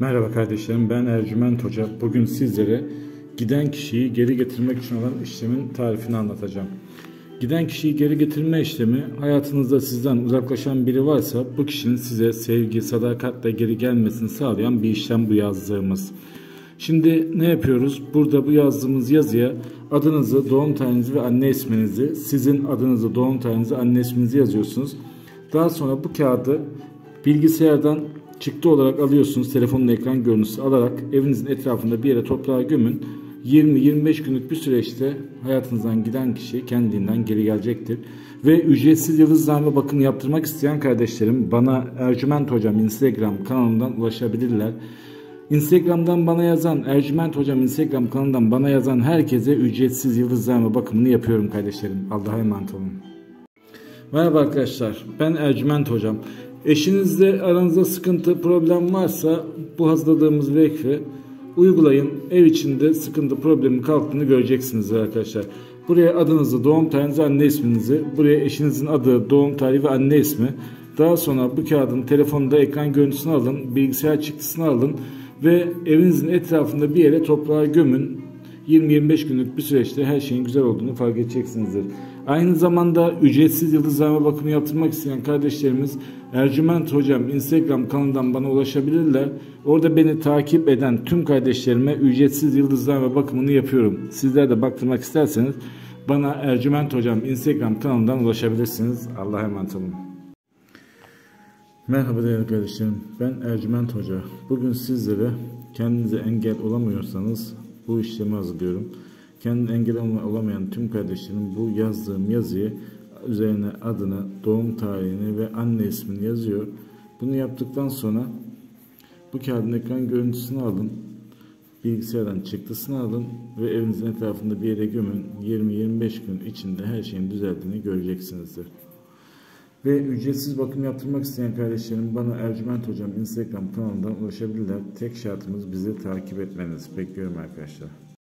Merhaba kardeşlerim, ben Ercüment Hoca. Bugün sizlere giden kişiyi geri getirmek için olan işlemin tarifini anlatacağım. Giden kişiyi geri getirme işlemi, hayatınızda sizden uzaklaşan biri varsa bu kişinin size sevgi, sadakatle geri gelmesini sağlayan bir işlem bu yazdığımız. Şimdi ne yapıyoruz? Burada bu yazdığımız yazıya adınızı, doğum tarihinizi ve anne isminizi, sizin adınızı, doğum tarihinizi, anne isminizi yazıyorsunuz. Daha sonra bu kağıdı bilgisayardan çıktı olarak alıyorsunuz, telefonun ekran görüntüsü alarak evinizin etrafında bir yere toprağa gömün. 20-25 günlük bir süreçte hayatınızdan giden kişi kendinden geri gelecektir. Ve ücretsiz yıldızlarla bakım yaptırmak isteyen kardeşlerim bana Ercüment Hocam Instagram kanalından ulaşabilirler. Instagram'dan bana yazan, Ercüment Hocam Instagram kanalından bana yazan herkese ücretsiz yıldızlarla bakımını yapıyorum kardeşlerim. Allah'a emanet olun. Merhaba arkadaşlar, ben Ercüment Hocam. Eşinizle aranızda sıkıntı, problem varsa bu hazırladığımız vekfi uygulayın. Ev içinde sıkıntı, problemin kalktığını göreceksiniz arkadaşlar. Buraya adınızı, doğum tarihinizi, anne isminizi, buraya eşinizin adı, doğum tarihi ve anne ismi. Daha sonra bu kağıdın telefonda ekran görüntüsünü alın, bilgisayar çıktısını alın ve evinizin etrafında bir yere toprağa gömün. 20-25 günlük bir süreçte her şeyin güzel olduğunu fark edeceksinizdir. Aynı zamanda ücretsiz yıldızlarla bakımı yaptırmak isteyen kardeşlerimiz Ercüment Hocam Instagram kanalından bana ulaşabilirler. Orada beni takip eden tüm kardeşlerime ücretsiz yıldızlarla bakımını yapıyorum. Sizler de baktırmak isterseniz bana Ercüment Hocam Instagram kanalından ulaşabilirsiniz. Allah'a emanet olun. Merhaba değerli kardeşlerim, ben Ercüment Hoca. Bugün sizlere kendinize engel olamıyorsanız bu işlemi hazırlıyorum. Kendine engel olamayan tüm kardeşlerim bu yazdığım yazıyı üzerine adını, doğum tarihini ve anne ismini yazıyor. Bunu yaptıktan sonra bu kağıdın ekran görüntüsünü alın, bilgisayardan çıktısını alın ve evinizin etrafında bir yere gömün. 20-25 gün içinde her şeyin düzeldiğini göreceksinizdir. Ve ücretsiz bakım yaptırmak isteyen kardeşlerim bana Ercüment Hocam Instagram kanalından ulaşabilirler. Tek şartımız bizi takip etmeniz. Bekliyorum arkadaşlar.